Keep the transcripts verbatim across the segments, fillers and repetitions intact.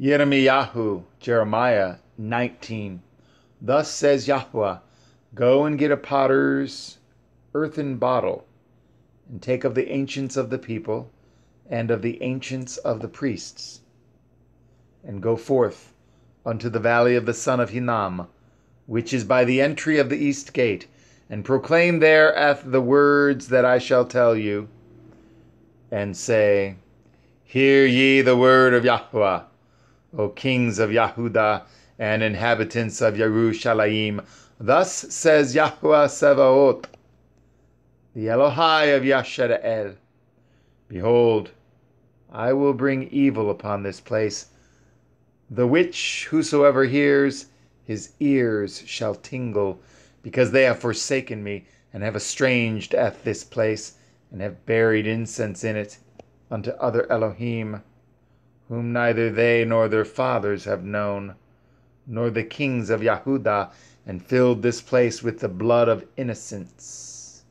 Yeremiyahu, Jeremiah nineteen. Thus says Yahuwah, go and get a potter's earthen bottle, and take of the ancients of the people, and of the ancients of the priests, and go forth unto the valley of the son of Hinnom, which is by the entry of the east gate, and proclaim there at the words that I shall tell you, and say, hear ye the word of Yahuwah, O kings of Yehudah, and inhabitants of Yerushalayim. Thus says Yahuwah Sevaoth, the Elohai of Yashara'el, behold, I will bring evil upon this place, the which whosoever hears, his ears shall tingle, because they have forsaken me, and have estranged at this place, and have buried incense in it unto other Elohim, whom neither they nor their fathers have known, nor the kings of Yehudah, and filled this place with the blood of innocents.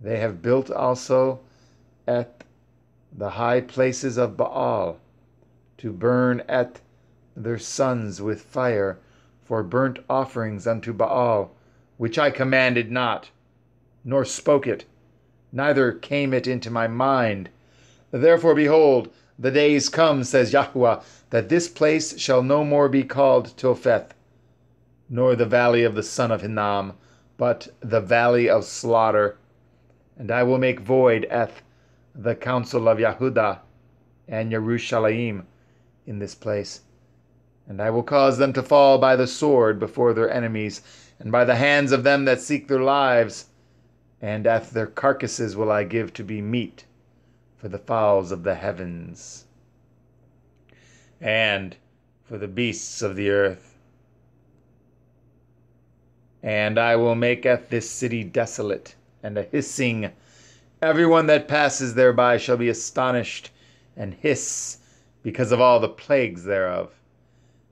They have built also at the high places of Baal, to burn at their sons with fire, for burnt offerings unto Baal, which I commanded not, nor spoke it, neither came it into my mind. Therefore, behold, the days come, says Yahuwah, that this place shall no more be called Topheth, nor the valley of the son of Hinnom, but the valley of slaughter. And I will make void at the council of Yehudah and Yerushalayim in this place. And I will cause them to fall by the sword before their enemies, and by the hands of them that seek their lives, and at their carcasses will I give to be meat for the fowls of the heavens, and for the beasts of the earth. And I will make at this city desolate, and a hissing. Everyone that passes thereby shall be astonished, and hiss, because of all the plagues thereof.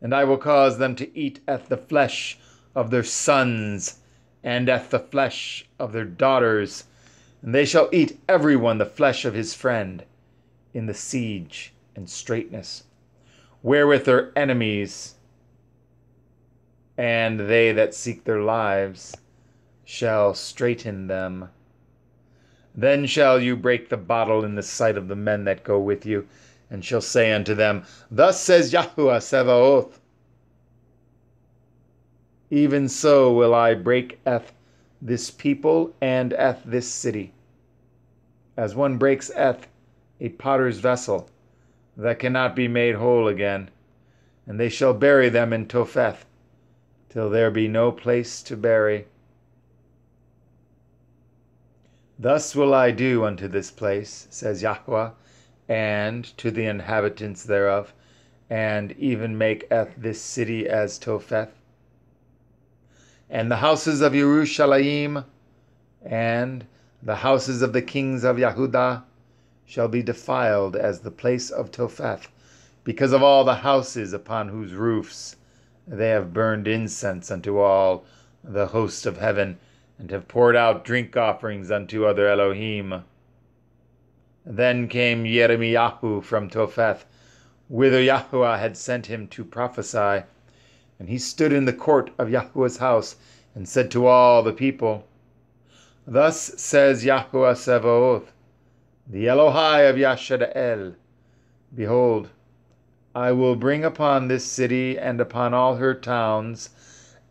And I will cause them to eat at the flesh of their sons, and at the flesh of their daughters, and they shall eat every one the flesh of his friend, in the siege and straitness, wherewith their enemies, and they that seek their lives, shall straiten them. Then shall you break the bottle in the sight of the men that go with you, and shall say unto them, thus says Yahuwah Sevaoth, even so will I break at this people and at this city, as one breaks at a potter's vessel that cannot be made whole again, and they shall bury them in Topheth, till there be no place to bury. Thus will I do unto this place, says Yahuwah, and to the inhabitants thereof, and even make at this city as Topheth, and the houses of Yerushalayim, and the houses of the kings of Yehudah, shall be defiled as the place of Topheth, because of all the houses upon whose roofs they have burned incense unto all the host of heaven, and have poured out drink offerings unto other Elohim. Then came Yeremiyahu from Topheth, whither Yahuwah had sent him to prophesy, and he stood in the court of Yahuwah's house, and said to all the people, thus says Yahuwah Sevaoth, the Elohai of Yashara'el, behold, I will bring upon this city and upon all her towns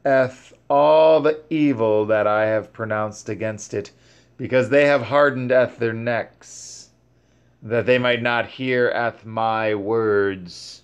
eth all the evil that I have pronounced against it, because they have hardened eth their necks, that they might not hear eth my words.